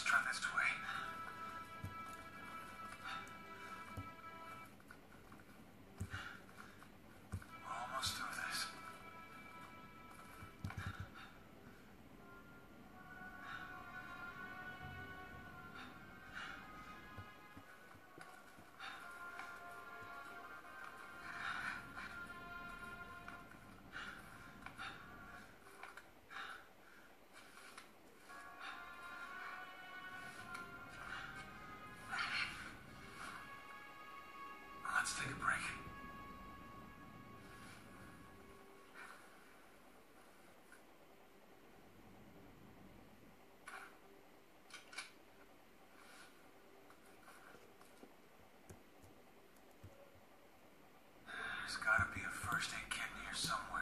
Let's try this way. We're almost through this. Let's take a break. There's gotta be a first aid kit in here somewhere.